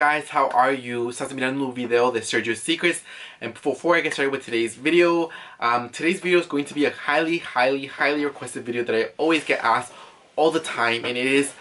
Guys, how are you? Estás mirando un video de Sergio's Secrets, and before I get started with today's video is going to be a highly requested video that I always get asked all the time, and it is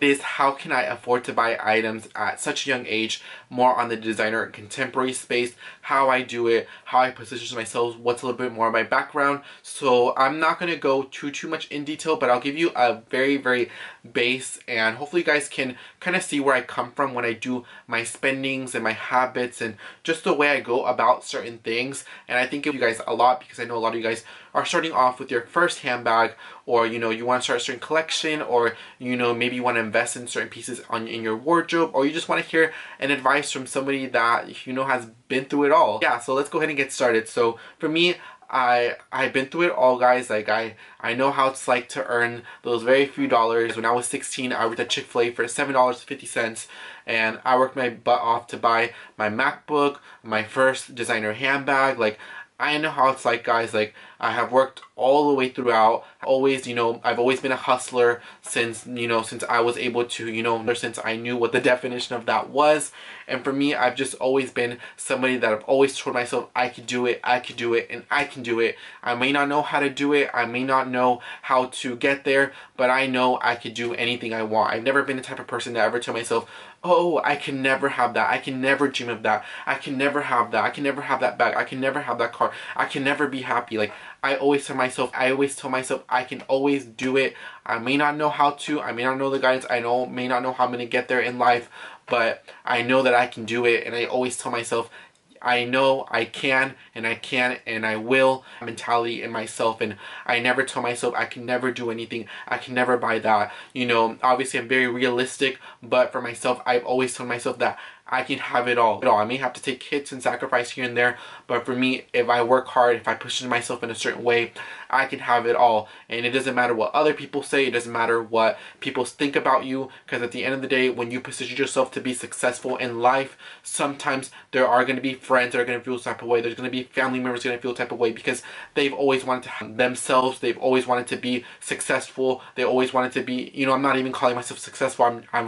this: how can I afford to buy items at such a young age? More on the designer and contemporary space, how I do it, how I position myself, what's a little bit more of my background. So I'm not going to go too much in detail, but I'll give you a very base, and hopefully you guys can kind of see where I come from when I do my spendings and my habits and just the way I go about certain things. And I think it'll give you guys a lot, because I know a lot of you guys are starting off with your first handbag, or you know, you want to start a certain collection, or you know, maybe you want to invest in certain pieces in your wardrobe, or you just want to hear an advice from somebody that you know has been through it all. Yeah, so let's go ahead and get started. So for me, I've been through it all, guys. Like I know how it's like to earn those very few dollars. When I was 16, I worked at Chick-fil-A for $7.50, and I worked my butt off to buy my MacBook, my first designer handbag. Like, I know how it's like, guys. Like, I have worked all the way throughout. Always, you know, I've always been a hustler since, you know, since I was able to, you know, since I knew what the definition of that was. And for me, I've just always been somebody that I've always told myself, I could do it, and I can do it. I may not know how to do it. I may not know how to get there, but I know I could do anything I want. I've never been the type of person to ever tell myself, oh, I can never have that. I can never dream of that. I can never have that. I can never have that bag. I can never have that car. I can never be happy. Like, I always tell myself I can always do it. I may not know how to. I may not know the guidance. I may not know how I'm going to get there in life, but I know that I can do it. And I always tell myself, I know I can and I will mentality in myself. And I never tell myself I can never do anything, I can never buy that. You know, obviously I'm very realistic, but for myself, I've always told myself that I can have it all. I may have to take hits and sacrifice here and there, but for me, if I work hard, if I push myself in a certain way, I can have it all. And it doesn't matter what other people say, it doesn't matter what people think about you, because at the end of the day, when you position yourself to be successful in life, sometimes there are going to be friends that are going to feel type of way, there's going to be family members that are going to feel type of way, because they've always wanted to have themselves, they've always wanted to be successful, they always wanted to be, you know, I'm not even calling myself successful, I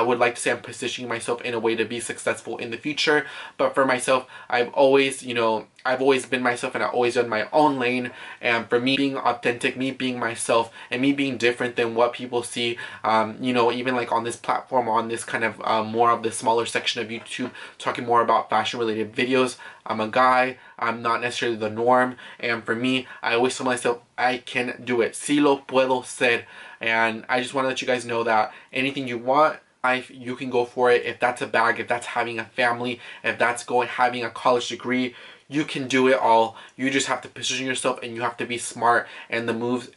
would like to say I'm positioning myself in a way to be successful in the future. But for myself, I've always been myself, and I've always done my own lane. And for me, being authentic, me being myself, and me being different than what people see, you know, even like on this platform, on this kind of more of the smaller section of YouTube, talking more about fashion related videos, I'm a guy, I'm not necessarily the norm. And for me, I always tell myself, I can do it. Si lo puedo ser. And I just want to let you guys know that anything you want, you can go for it. If that's a bag, if that's having a family, if that's having a college degree, you can do it all. You just have to position yourself, and you have to be smart in the moves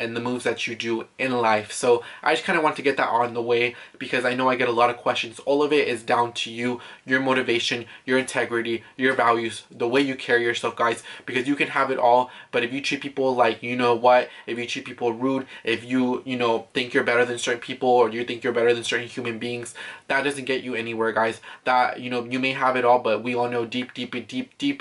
that you do in life. So I just kind of want to get that on the way, because I know I get a lot of questions. All of it is down to you, your motivation, your integrity, your values, the way you carry yourself, guys, because you can have it all. But if you treat people like, you know what, if you treat people rude, if you know, think you're better than certain people, or you think you're better than certain human beings, that doesn't get you anywhere, guys. That, you know, you may have it all, but we all know deep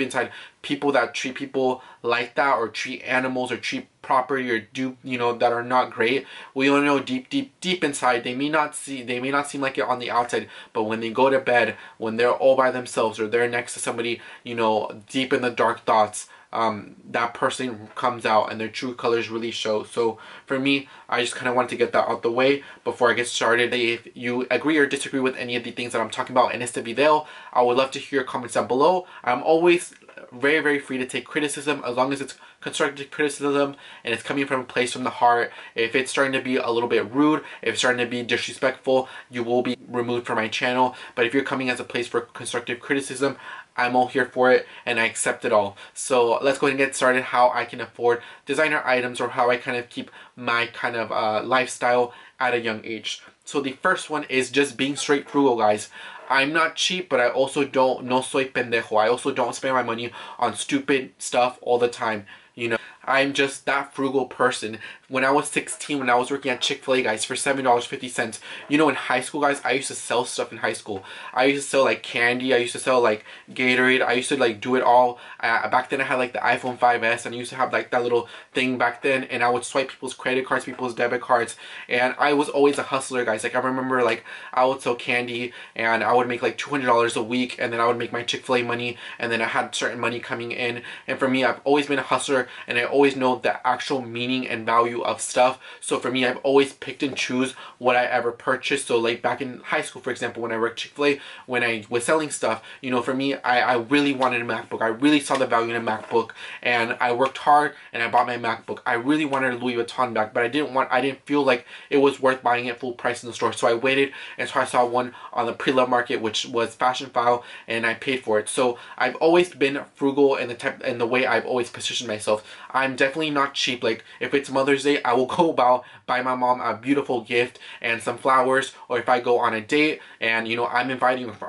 inside, people that treat people like that, or treat animals, or treat property, or do, you know, that are not great, we all know deep inside, they may not seem like it on the outside, but when they go to bed, when they're all by themselves, or they're next to somebody, you know, deep in the dark thoughts, that person comes out and their true colors really show. So for me, I just kind of wanted to get that out the way before I get started. If you agree or disagree with any of the things that I'm talking about in este video, I would love to hear your comments down below. I'm always very free to take criticism, as long as it's constructive criticism and it's coming from a place from the heart. If it's starting to be a little bit rude, if it's starting to be disrespectful, you will be removed from my channel. But if you're coming as a place for constructive criticism, I'm all here for it, and I accept it all. So let's go ahead and get started, how I can afford designer items, or how I kind of keep my kind of lifestyle at a young age. So the first one is just being straight frugal, guys. I'm not cheap, but I also no soy pendejo. I also don't spend my money on stupid stuff all the time. You know, I'm just that frugal person. when I was 16, when I was working at Chick-fil-A, guys, for $7.50. You know, in high school, guys, I used to sell stuff in high school. I used to sell, like, candy. I used to sell, like, Gatorade. I used to, like, do it all. Back then, I had, like, the iPhone 5S, and I used to have, like, that little thing back then, and I would swipe people's credit cards, people's debit cards, and I was always a hustler, guys. Like, I remember, like, I would sell candy, and I would make, like, $200 a week, and then I would make my Chick-fil-A money, and then I had certain money coming in, and for me, I've always been a hustler, and I always know the actual meaning and value of stuff. So for me, I've always picked and choose what I ever purchased. So like back in high school, for example, when I worked Chick-fil-A, when I was selling stuff, you know, for me, I really wanted a MacBook. I really saw the value in a MacBook, and I worked hard and I bought my MacBook. I really wanted a Louis Vuitton bag, but I didn't feel like it was worth buying at full price in the store. So I waited, and so I saw one on the pre-loved market, which was Fashionphile, and I paid for it. So I've always been frugal in the type and the way I've always positioned myself. I'm definitely not cheap. Like if it's Mother's Day, I will go about, buy my mom a beautiful gift and some flowers, or if I go on a date and, you know, I'm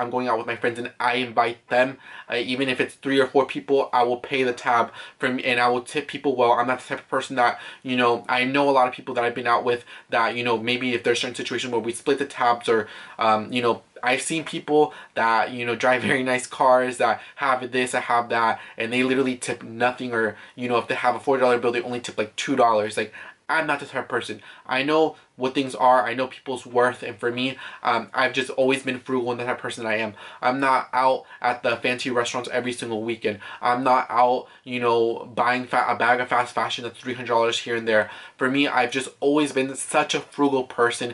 going out with my friends and I invite them, even if it's 3 or 4 people, I will pay the tab and I will tip people well. I'm not the type of person that, you know, I know a lot of people that I've been out with that, you know, maybe if there's certain situation where we split the tabs, or, you know, I've seen people that, you know, drive very nice cars, that have this, that have that, and they literally tip nothing, or, you know, if they have a $40 bill, they only tip like $2. Like, I'm not the type of person. I know what things are. I know people's worth, and for me, I've just always been frugal in the type of person I am. I'm not out at the fancy restaurants every single weekend. I'm not out, you know, buying a bag of fast fashion that's $300 here and there. For me, I've just always been such a frugal person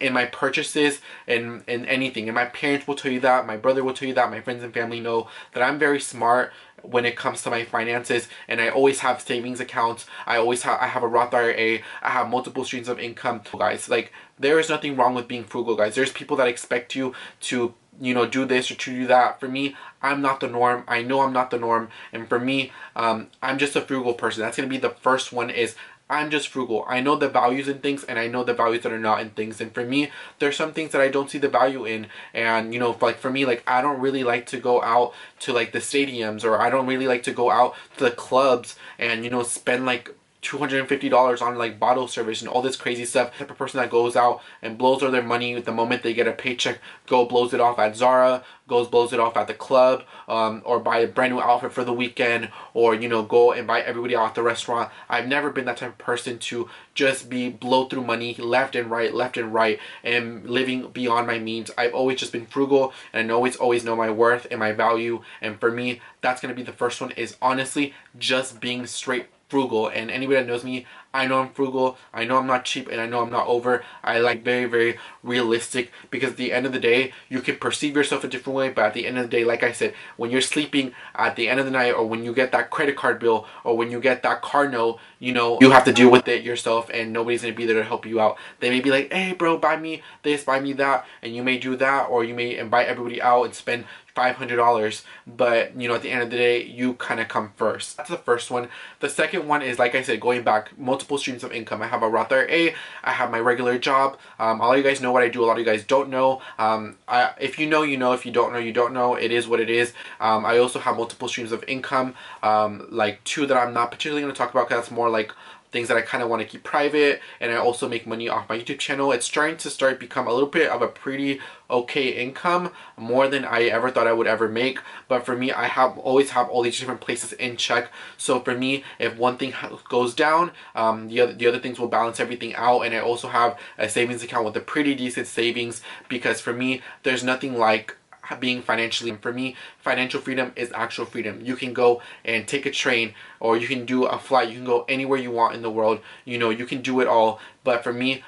in my purchases and in anything. And my parents will tell you that. My brother will tell you that. My friends and family know that I'm very smart when it comes to my finances, and I always have savings accounts. I have a Roth IRA. I have multiple streams of income, guys. Like, there is nothing wrong with being frugal, guys. There's people that expect you to, you know, do this or to do that. For me, I'm not the norm. I know I'm not the norm, and for me, I'm just a frugal person. That's gonna be the first one, is I'm just frugal. I know the values in things, and I know the values that are not in things. And for me, there's some things that I don't see the value in. And, you know, like for me, like I don't really like to go out to like the stadiums, or I don't really like to go out to the clubs and, you know, spend like $250 on like bottle service and all this crazy stuff. The type of person that goes out and blows all their money the moment they get a paycheck, blows it off at Zara, blows it off at the club, or buy a brand new outfit for the weekend, or, you know, go and buy everybody out at the restaurant. I've never been that type of person to just be blow through money left and right, and living beyond my means. I've always just been frugal, and I always know my worth and my value. And for me, that's gonna be the first one, is honestly just being straight frugal. And anybody that knows me, I know I'm frugal, I know I'm not cheap, and I know I'm not over. I like very, very realistic, because at the end of the day, you can perceive yourself a different way, but at the end of the day, like I said, when you're sleeping at the end of the night, or when you get that credit card bill, or when you get that car note, you know, you have to deal with it yourself, and nobody's gonna be there to help you out. They may be like, hey bro, buy me this, buy me that, and you may do that, or you may invite everybody out and spend $500, but, you know, at the end of the day, you kind of come first. That's the first one. The second one is, like I said, going back, multiple streams of income. I have a Roth IRA, I have my regular job. A lot of you guys know what I do, a lot of you guys don't know. If you know, you know. If you don't know, you don't know. It is what it is. I also have multiple streams of income, like 2 that I'm not particularly going to talk about, because that's more like things that I kind of want to keep private. And I also make money off my YouTube channel. It's starting to become a little bit of a pretty okay income, more than I ever thought I would ever make. But for me, I always have all these different places in check. So for me, if one thing goes down, the other things will balance everything out. And I also have a savings account with a pretty decent savings, because for me, there's nothing like being financially. For me, financial freedom is actual freedom. You can go and take a train, or you can do a flight, you can go anywhere you want in the world, you know, you can do it all. But for me,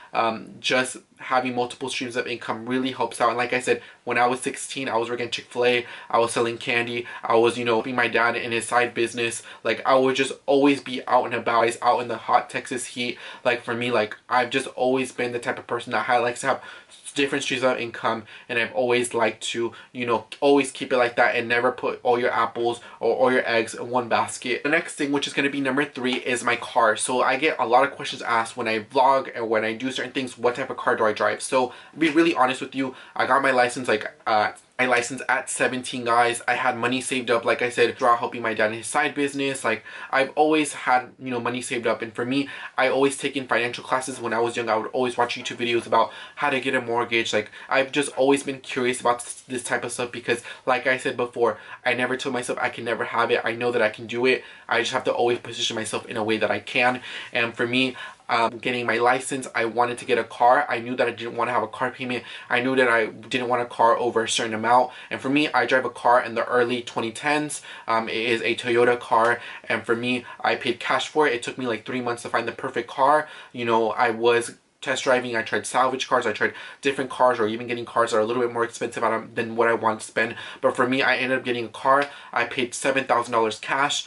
just having multiple streams of income really helps out. And like I said, when I was 16, I was working at Chick-fil-A, I was selling candy, I was, you know, helping my dad in his side business. Like, I would just always be out and about, always out in the hot Texas heat. Like, for me, like, I've just always been the type of person that likes to have different streams of income, and I've always liked to, you know, always keep it like that, and never put all your apples or all your eggs in one basket. The next thing, which is going to be number 3, is my car. So I get a lot of questions asked when I vlog and when I do certain things, what type of car do I drive? So, to be really honest with you, I got my license like I licensed at 17, guys. I had money saved up, like I said, throughout helping my dad in his side business. Like, I've always had, you know, money saved up. And for me, I always taken financial classes. When I was young, I would always watch YouTube videos about how to get a mortgage. Like, I've just always been curious about this type of stuff because, like I said before, I never told myself I can never have it. I know that I can do it. I just have to always position myself in a way that I can. And for me, getting my license, I wanted to get a car. I knew that I didn't want to have a car payment. I knew that I didn't want a car over a certain amount. And for me, I drive a car in the early 2010s. It is a Toyota car. And for me, I paid cash for it. It took me like 3 months to find the perfect car. You know, I was test driving, I tried salvage cars, I tried different cars, or even getting cars that are a little bit more expensive than what I want to spend. But for me, I ended up getting a car. I paid $7,000 cash,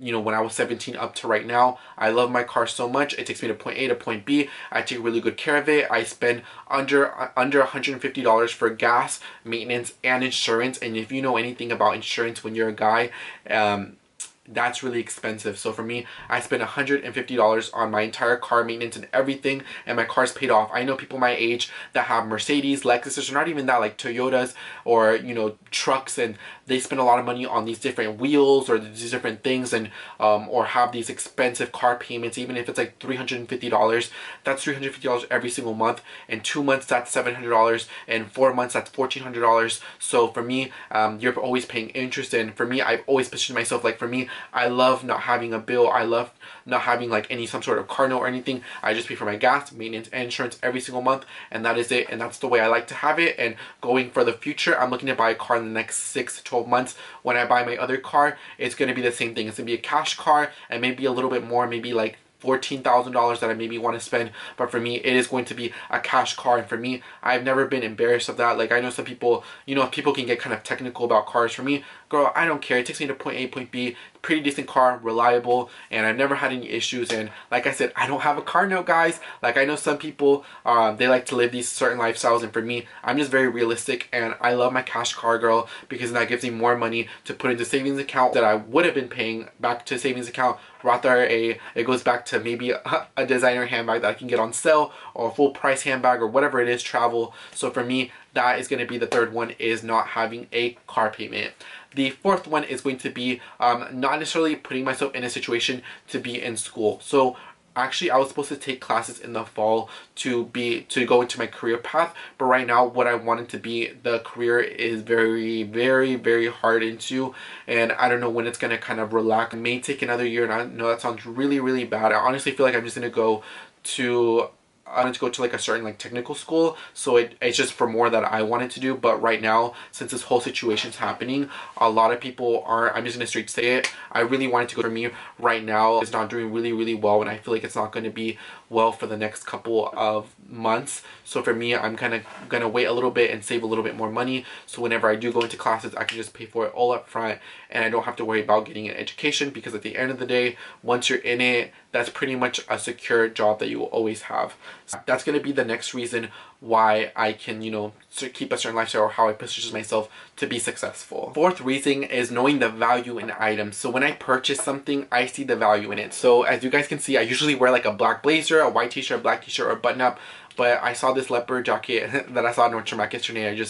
you know, when I was 17 up to right now. I love my car so much. It takes me to point A to point B. I take really good care of it. I spend under $150 for gas, maintenance, and insurance. And if you know anything about insurance when you're a guy, that's really expensive. So for me, I spent $150 on my entire car maintenance and everything, and my car's paid off. I know people my age that have Mercedes, Lexuses, or not even that, like Toyotas or, you know, trucks, and they spend a lot of money on these different wheels or these different things, and or have these expensive car payments. Even if it's like $350, that's $350 every single month. In 2 months, that's $700. In 4 months, that's $1,400. So for me, you're always paying interest. And for me, I've always positioned myself, like, for me, I love not having a bill. I love not having like some sort of car note or anything. I just pay for my gas, maintenance, and insurance every single month, and that is it. And that's the way I like to have it. And going for the future, I'm looking to buy a car in the next 6 to 12 months. When I buy my other car, it's going to be the same thing. It's going to be a cash car, and maybe a little bit more, maybe like $14,000 that I maybe want to spend. But for me, it is going to be a cash car. And for me, I've never been embarrassed of that. Like, I know some people, you know, people can get kind of technical about cars. For me, girl, I don't care. It takes me to point A, point B. Pretty decent car, reliable, and I've never had any issues. And like I said, I don't have a car note, guys. Like, I know some people, they like to live these certain lifestyles, and for me, I'm just very realistic, and I love my cash car, girl, because that gives me more money to put into savings account that I would have been paying back to savings account, Roth IRA. It goes back to maybe a designer handbag that I can get on sale, or a full price handbag, or whatever it is, travel. So for me, that is going to be the third one, is not having a car payment. The fourth one is going to be not necessarily putting myself in a situation to be in school. So actually, I was supposed to take classes in the fall to go into my career path, but right now what I wanted to be, the career is very, very, very hard into, and I don't know when it's going to kind of relax. It may take another year, and I know that sounds really, really bad. I honestly feel like I'm just going to go to like a certain like technical school, so it's just for more that I wanted to do. But right now, since this whole situation's happening, a lot of people are, I'm just gonna straight say it, I really wanted to go. For me right now, it's not doing really, really well, and I feel like it's not going to be well for the next couple of months. So for me, I'm kind of gonna wait a little bit and save a little bit more money, so whenever I do go into classes, I can just pay for it all up front, and I don't have to worry about getting an education, because at the end of the day, once you're in it, that's pretty much a secure job that you will always have. So that's going to be the next reason why I can, you know, keep a certain lifestyle, or how I position myself to be successful. Fourth reason is knowing the value in items. So when I purchase something, I see the value in it. So as you guys can see, I usually wear like a black blazer, a white t-shirt, a black t-shirt, or a button-up. But I saw this leopard jacket that I saw at Nordstrom Rack yesterday.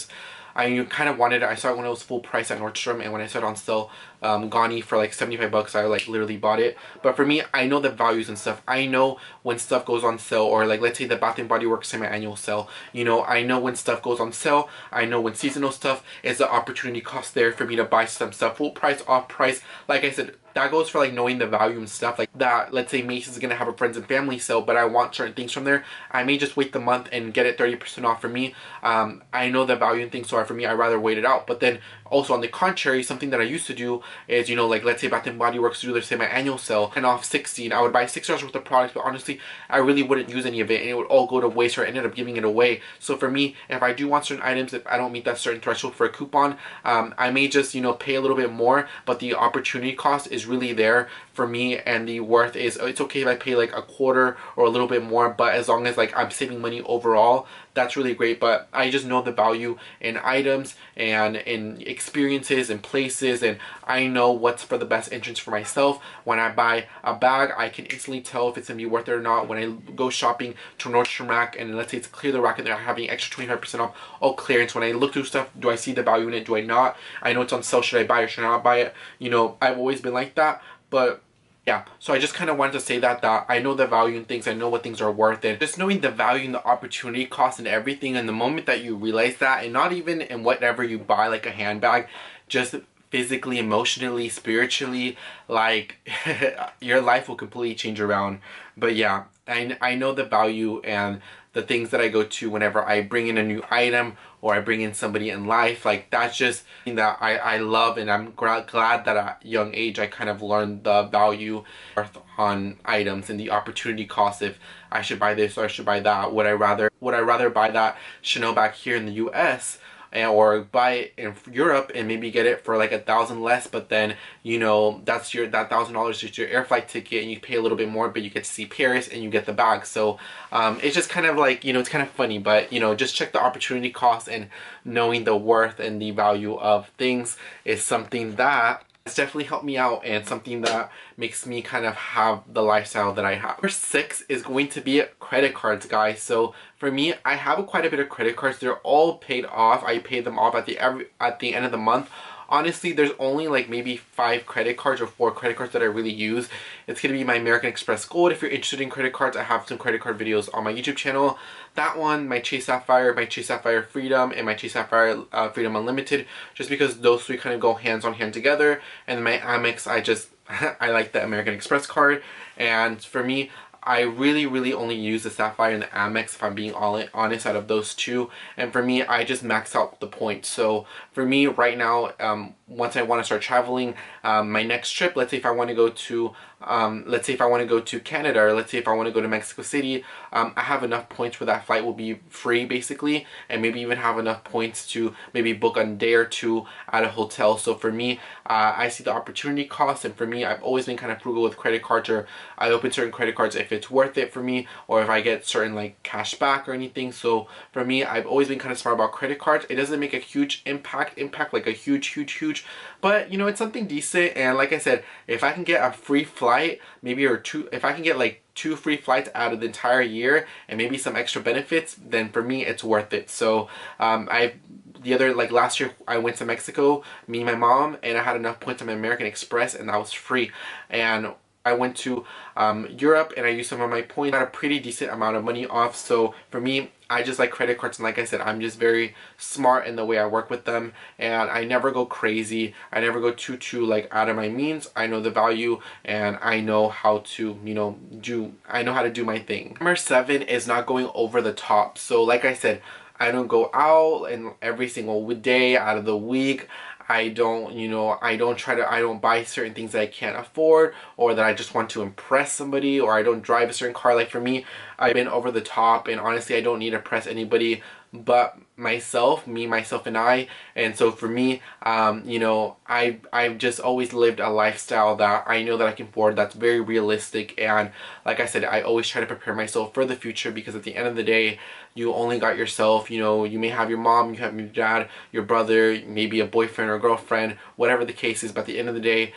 I kind of wanted it. I saw it when it was full price at Nordstrom, and when I saw it on sale, Ganni, for like 75 bucks, I like literally bought it. But for me, I know the values and stuff. I know when stuff goes on sale, or like, let's say the Bath and Body Works semi-annual sale. You know, I know when stuff goes on sale. I know when seasonal stuff is the opportunity cost there for me to buy some stuff full price, off price. Like I said, that goes for like knowing the value and stuff like that. Let's say Macy's is going to have a friends and family sale, but I want certain things from there. I may just wait the month and get it 30% off. For me, I know the value in things, so for me, I'd rather wait it out. But then also on the contrary, something that I used to do is, you know, like let's say Bath and Body Works do their semi-annual sale and off 16, I would buy $6 worth of products, but honestly, I really wouldn't use any of it, and it would all go to waste, or I ended up giving it away. So for me, if I do want certain items, if I don't meet that certain threshold for a coupon, I may just, you know, pay a little bit more, but the opportunity cost is really there for me and the worth is, it's okay if I pay like a quarter or a little bit more, but as long as like I'm saving money overall, that's really great. But I just know the value in items and in experiences and places, and I know what's for the best interest for myself. When I buy a bag, I can instantly tell if it's gonna be worth it or not. When I go shopping to Nordstrom Rack and let's say it's clear the rack and they're having extra 25% off, all clearance. When I look through stuff, do I see the value in it? Do I not? I know it's on sale. Should I buy it? Should I not buy it? You know, I've always been like that, but yeah, so I just kind of wanted to say that I know the value in things, I know what things are worth, and just knowing the value and the opportunity cost and everything, and the moment that you realize that, and not even in whatever you buy, like a handbag, just physically, emotionally, spiritually, like your life will completely change around. But yeah, I know the value and the things that I go to whenever I bring in a new item or I bring in somebody in life. Like, that's just something that I love, and I'm glad that at a young age I kind of learned the value on items and the opportunity cost. If I should buy this or I should buy that, would I rather buy that Chanel bag here in the US or buy it in Europe and maybe get it for like $1,000 less, but then, you know, that's your, that $1,000 is your air flight ticket, and you pay a little bit more, but you get to see Paris and you get the bag. So it's just kind of like, you know, it's kind of funny, but, you know, just check the opportunity cost, and knowing the worth and the value of things is something that it's definitely helped me out, and something that makes me kind of have the lifestyle that I have. Number 6 is going to be credit cards, guys. So for me, I have quite a bit of credit cards. They're all paid off. I pay them off at the end of the month. Honestly, there's only like maybe 5 credit cards or 4 credit cards that I really use. It's gonna be my American Express Gold. If you're interested in credit cards, I have some credit card videos on my YouTube channel. That one, my Chase Sapphire, my Chase Sapphire Freedom, and my Chase Sapphire Freedom Unlimited, just because those 3 kind of go hands on hand together. And my Amex, I like the American Express card. And for me, I really only use the Sapphire and the Amex, if I'm being honest, out of those 2. And for me, I just max out the points. So for me right now, once I want to start traveling, my next trip, let's say if I want to go to Canada, or let's say if I want to go to Mexico City, I have enough points where that flight will be free basically, and maybe even have enough points to maybe book a day or 2 at a hotel. So for me, I see the opportunity cost, and for me, I've always been kind of frugal with credit cards, or I open certain credit cards if it's worth it for me, or if I get certain like cash back or anything. So for me, I've always been kind of smart about credit cards. It doesn't make a huge impact like a huge, but you know, it's something decent. And like I said, if I can get a free flight, maybe, or 2, if I can get like 2 free flights out of the entire year and maybe some extra benefits, then for me it's worth it. So last year I went to Mexico, me and my mom, and I had enough points on my American Express, and that was free. And I went to Europe, and I used some of my points. I got a pretty decent amount of money off. So for me, I just like credit cards, and like I said, I'm just very smart in the way I work with them, and I never go crazy. I never go too like out of my means. I know the value, and I know how to, you know, do my thing. Number 7 is not going over the top. So like I said, I don't go out and every single day out of the week. I don't, you know, I don't buy certain things that I can't afford, or that I just want to impress somebody, or I don't drive a certain car. Like for me, I've been over the top, and honestly, I don't need to impress anybody but myself, and I. And so for me, you know, I've just always lived a lifestyle that I know that I can afford, that's very realistic. And like I said, I always try to prepare myself for the future, because at the end of the day, you only got yourself. You know, you may have your mom, you have your dad, your brother, maybe a boyfriend or girlfriend, whatever the case is, but at the end of the day,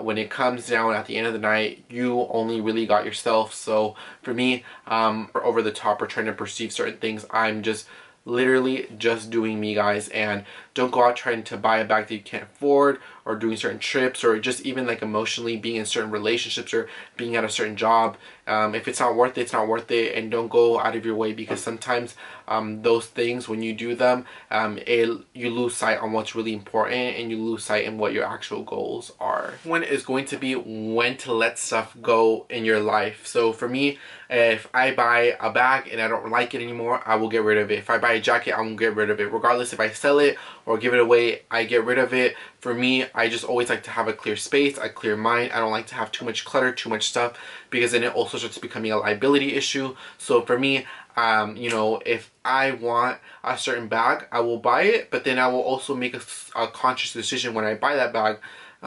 when it comes down at the end of the night, you only really got yourself. So for me, or over the top, or trying to perceive certain things, I'm just literally just doing me, guys. And don't go out trying to buy a bag that you can't afford, or doing certain trips, or just even like emotionally being in certain relationships, or being at a certain job. If it's not worth it, it's not worth it, and don't go out of your way, because sometimes those things, when you do them, you lose sight on what's really important, and you lose sight in what your actual goals are. One is going to be when to let stuff go in your life. So for me, if I buy a bag and I don't like it anymore, I will get rid of it. If I buy a jacket, I'm gonna get rid of it. Regardless if I sell it or give it away, I get rid of it. For me, I just always like to have a clear space, a clear mind. I don't like to have too much clutter, too much stuff, because then it also starts becoming a liability issue. So for me, you know, if I want a certain bag, I will buy it, but then I will also make a conscious decision when I buy that bag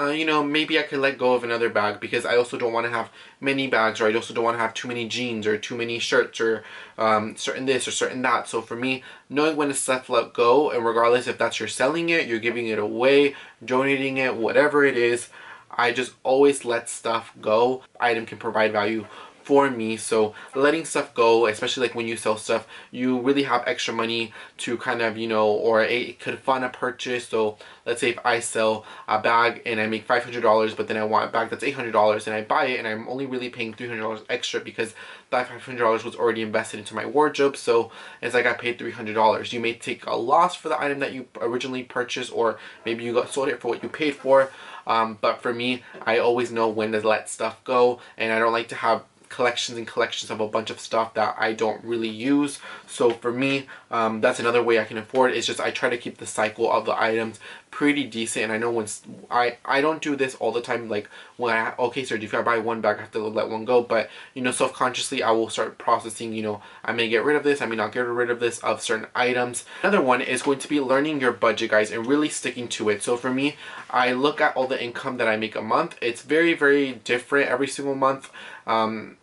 you know, maybe I could let go of another bag, because I also don't want to have many bags, or I also don't want to have too many jeans or too many shirts, or certain this or certain that. So for me, knowing when to stuff let go, and regardless if that's you're selling it, you're giving it away, donating it, whatever it is, I just always let stuff go. Item can provide value for me, so letting stuff go, especially like when you sell stuff, you really have extra money to kind of, you know, or it could fund a purchase. So let's say if I sell a bag and I make $500, but then I want a bag that's $800 and I buy it, and I'm only really paying $300 extra, because that $500 was already invested into my wardrobe. So it's like I paid $300. You may take a loss for the item that you originally purchased, or maybe you got sold it for what you paid for, but for me, I always know when to let stuff go, and I don't like to have collections and collections of a bunch of stuff that I don't really use. So for me, that's another way I can afford it. It's just I try to keep the cycle of the items pretty decent. And I know when I don't do this all the time, like when I, okay, sir, if I buy one bag, I have to let one go. But, you know, self-consciously, I will start processing, you know, I may get rid of this, I may not get rid of this, of certain items. Another one is going to be learning your budget, guys, and really sticking to it. So for me, I look at all the income that I make a month. It's very, very different every single month.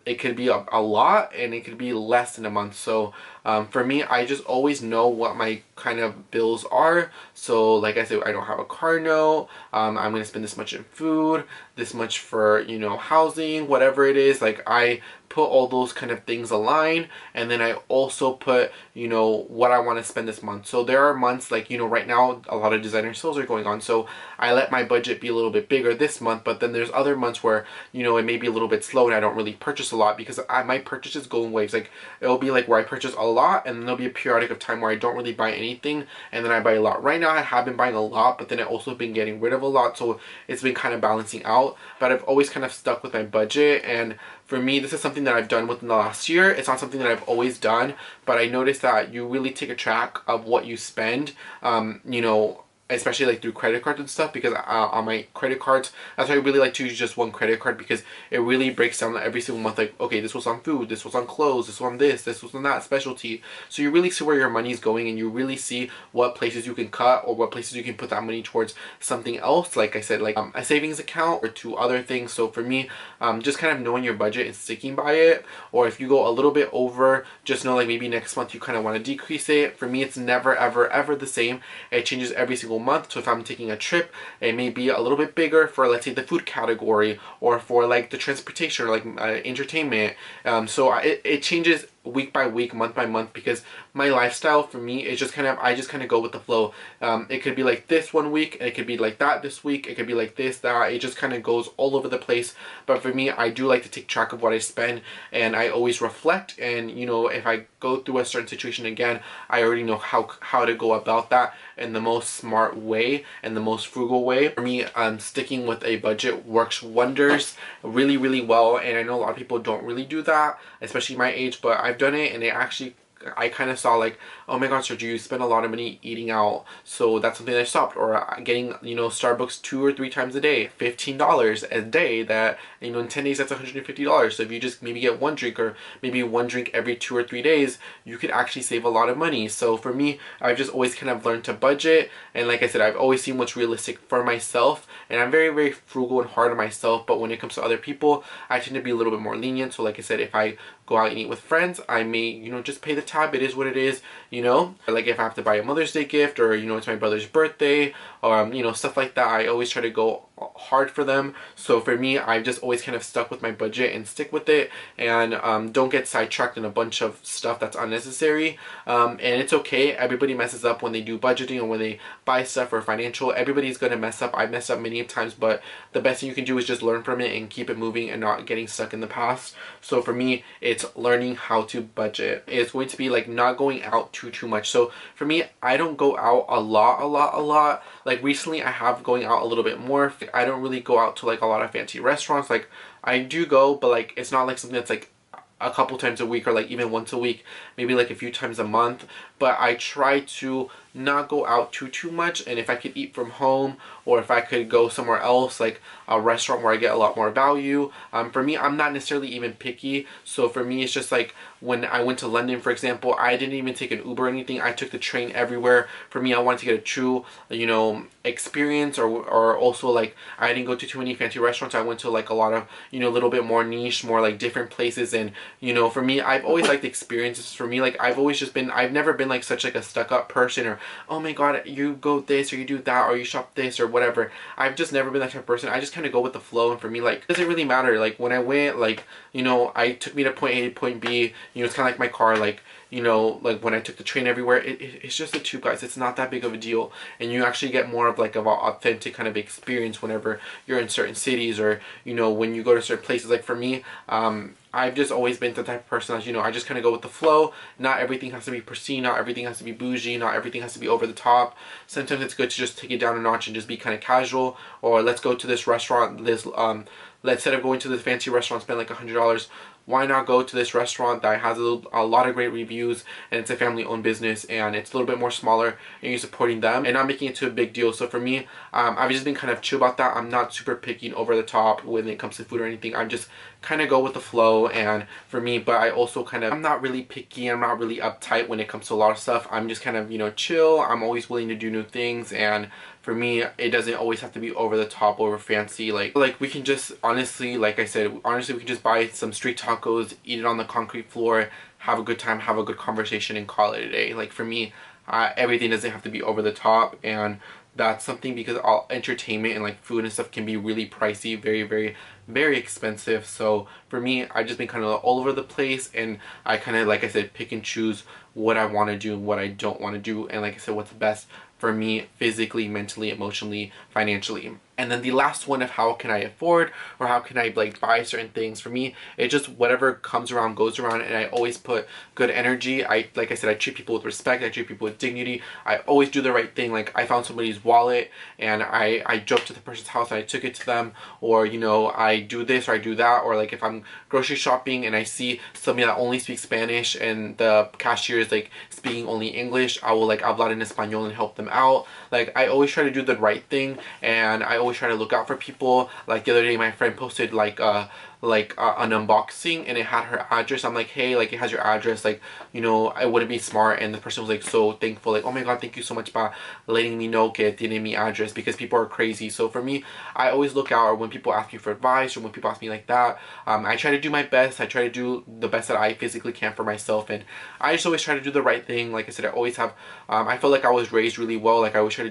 It could be a lot, and it could be less than a month. So for me, I just always know what my kind of bills are. So like I said, I don't have a car note. I'm going to spend this much in food, this much for, you know, housing, whatever it is. Like I put all those kind of things align, and then I also put, you know, what I want to spend this month. So there are months like, you know, right now a lot of designer sales are going on, so I let my budget be a little bit bigger this month. But then there's other months where, you know, it may be a little bit slow and I don't really purchase a lot, because my purchases go in waves. Like it'll be like where I purchase a lot, and then there'll be a periodic of time where I don't really buy anything, and then I buy a lot. Right now I have been buying a lot, but then I've also been getting rid of a lot, so it's been kind of balancing out. But I've always kind of stuck with my budget, and for me, this is something that I've done within the last year. It's not something that I've always done, but I noticed that you really take a track of what you spend, you know, especially like through credit cards and stuff, because on my credit cards, that's why I really like to use just one credit card, because it really breaks down every single month, like, okay, this was on food, this was on clothes, this was on this, this was on that specialty. So you really see where your money is going, and you really see what places you can cut, or what places you can put that money towards something else, like I said, like a savings account or two other things. So for me, just kind of knowing your budget and sticking by it, or if you go a little bit over, just know like maybe next month you kind of want to decrease it. For me, it's never ever the same. It changes every single month. So if I'm taking a trip, it may be a little bit bigger for, let's say, the food category, or for like the transportation, or like entertainment. So it changes week by week, month by month, because my lifestyle for me is just kind of, I just kind of go with the flow. It could be like this one week, and it could be like that this week, it could be like this, that. It just kind of goes all over the place. But for me, I do like to take track of what I spend, and I always reflect, and, you know, if I go through a certain situation again, I already know how to go about that in the most smart way and the most frugal way. For me, sticking with a budget works wonders really, really well, and I know a lot of people don't really do that, especially my age, but I've done it, and it actually, I kind of saw like, oh my gosh, do you spend a lot of money eating out? So that's something I stopped. Or getting, you know, Starbucks 2 or 3 times a day, $15 a day, that, you know, in 10 days, that's $150. So if you just maybe get one drink, or maybe one drink every 2 or 3 days, you could actually save a lot of money. So for me, I've just always kind of learned to budget. And like I said, I've always seen what's realistic for myself. And I'm very, very frugal and hard on myself. But when it comes to other people, I tend to be a little bit more lenient. So like I said, if I go out and eat with friends, I may, you know, just pay the tab. It is what it is. You know, like if I have to buy a Mother's Day gift, or, you know, it's my brother's birthday, or you know, stuff like that, I always try to go hard for them. So for me, I've just always kind of stuck with my budget and stick with it, and don't get sidetracked in a bunch of stuff that's unnecessary. And it's okay, everybody messes up when they do budgeting, or when they buy stuff or financial. Everybody's gonna mess up. I've messed up many times, but the best thing you can do is just learn from it and keep it moving, and not getting stuck in the past. So for me, it's learning how to budget. It's going to be like not going out too much. So for me, I don't go out a lot. Like recently, I have going out a little bit more. I don't really go out to like a lot of fancy restaurants. Like I do go, but like it's not like something that's like a couple times a week, or like even once a week, maybe like a few times a month. but I try to not go out too much, and if I could eat from home or if I could go somewhere else like a restaurant where I get a lot more value, for me, I'm not necessarily even picky. So for me, it's just like when I went to London, for example, I didn't even take an Uber or anything. I took the train everywhere. For me, I wanted to get a true, you know, experience, or also like I didn't go to too many fancy restaurants. I went to like a lot of, you know, a little bit more niche, more like different places. And you know, for me, I've always liked experiences. For me, like I've always just been, I've never been like such like a stuck-up person, or oh my god, you go this or you do that or you shop this or whatever. I've just never been that type of person. I just kind of go with the flow, and for me, like, it doesn't really matter. Like when I went, like, you know, I took me to point A to point B. You know, it's kind of like my car, like, you know, like when I took the train everywhere, it's just a tube, guys. It's not that big of a deal, and you actually get more of like of an authentic kind of experience whenever you're in certain cities, or you know, when you go to certain places. Like for me, I've just always been the type of person that, you know, I just kind of go with the flow. Not everything has to be pristine. Not everything has to be bougie. Not everything has to be over the top. Sometimes it's good to just take it down a notch and just be kind of casual. Or let's go to this restaurant. This instead of going to this fancy restaurant, spend like $100. Why not go to this restaurant that has a lot of great reviews, and it's a family-owned business, and it's a little bit more smaller, and you're supporting them and not making it to a big deal. So for me, I've just been kind of chill about that. I'm not super picky and over the top when it comes to food or anything. I'm just kind of go with the flow, and for me, but I also kind of, I'm not really picky. I'm not really uptight when it comes to a lot of stuff. I'm just kind of, you know, chill. I'm always willing to do new things, and for me, it doesn't always have to be over the top, over fancy. Like we can just, honestly, like I said, honestly, we can just buy some street tacos, eat it on the concrete floor, have a good time, have a good conversation, and call it a day. Like for me, everything doesn't have to be over the top, and that's something, because all entertainment and like food and stuff can be really pricey, very, very, very expensive. So for me, I've just been kind of all over the place, and I kind of, like I said, pick and choose what I want to do and what I don't want to do, and like I said, what's best for me physically, mentally, emotionally, financially. And then the last one of how can I afford, or how can I like buy certain things. For me, it's just whatever comes around goes around, and I always put good energy. Like I said, I treat people with respect, I treat people with dignity, I always do the right thing. Like I found somebody's wallet, and I drove to the person's house and I took it to them, or you know, I do this or I do that. Or like if I'm grocery shopping and I see somebody that only speaks Spanish and the cashier is like speaking only English, I will like hablar en español and help them out. Like I always try to do the right thing, and I always try to look out for people. Like the other day, my friend posted an unboxing, and it had her address. I'm like, hey, like it has your address, like, you know, I wouldn't be smart. And the person was like so thankful, like, oh my god, thank you so much for letting me know que tiene mi address, because people are crazy. So for me, I always look out, or when people ask me for advice, or when people ask me like that, I try to do my best. I try to do the best that I physically can for myself, and I just always try to do the right thing. Like I said, I always have, I feel like I was raised really well. Like I always try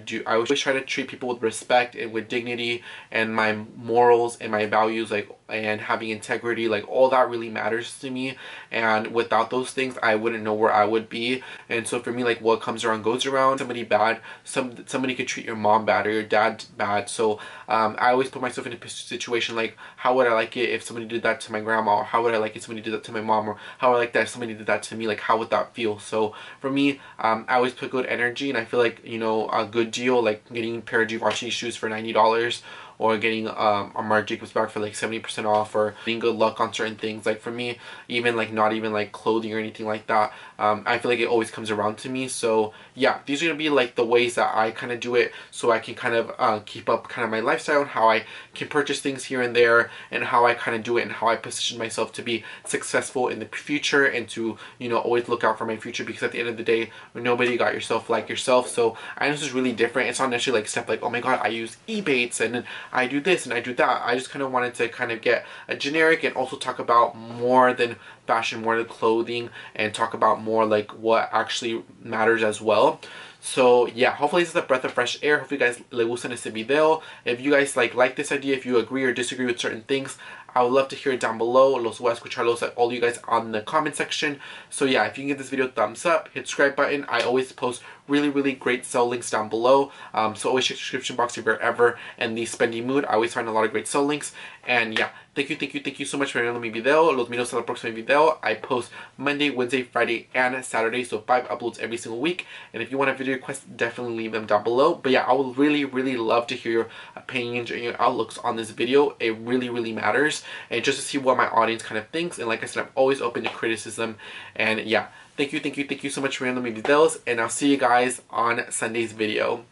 to treat people with respect and with dignity, and my morals and my values, like, and having integrity, like all that really matters to me. And without those things, I wouldn't know where I would be. And so for me, like what comes around goes around. Somebody bad, somebody could treat your mom bad or your dad bad. So I always put myself in a situation like, how would I like it if somebody did that to my grandma, or how would I like it if somebody did that to my mom, or how would I like that if somebody did that to me, like how would that feel? So for me, I always put good energy, and I feel like, you know, a good deal, like getting a pair of Givenchy shoes for $90, or getting a Marc Jacobs bag for like 70% off, or being good luck on certain things. Like for me, even like not even like clothing or anything like that, I feel like it always comes around to me. So yeah, these are gonna be like the ways that I kind of do it, so I can kind of keep up kind of my lifestyle, and how I can purchase things here and there, and how I kind of do it, and how I position myself to be successful in the future, and to, you know, always look out for my future, because at the end of the day, nobody got yourself like yourself. So I know this is really different. It's not necessarily like stuff like, oh my god, I use Ebates and then I do this and I do that. I just kind of wanted to kind of get a generic, and also talk about more than fashion, more than clothing, and talk about more like what actually matters as well. So yeah, hopefully this is a breath of fresh air. Hopefully you guys le gustan este video. If you guys like this idea, if you agree or disagree with certain things, I would love to hear it down below. Los voy a escucharlos at all you guys on the comment section. So yeah, if you can give this video a thumbs up, hit subscribe button. I always post really great sell links down below. So always check the description box if you're ever in the spending mood. I always find a lot of great sell links. And yeah, thank you so much for viendo mi video. Los miro hasta el próximo video. I post Monday, Wednesday, Friday, and Saturday, so 5 uploads every single week. And if you want a video request, definitely leave them down below. But yeah, I would really, really love to hear your opinions and your outlooks on this video. It really, really matters. And just to see what my audience kind of thinks. And like I said, I'm always open to criticism. And yeah, thank you so much for viendo mi videos. And I'll see you guys on Sunday's video.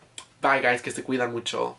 Bye guys, que se cuidan mucho.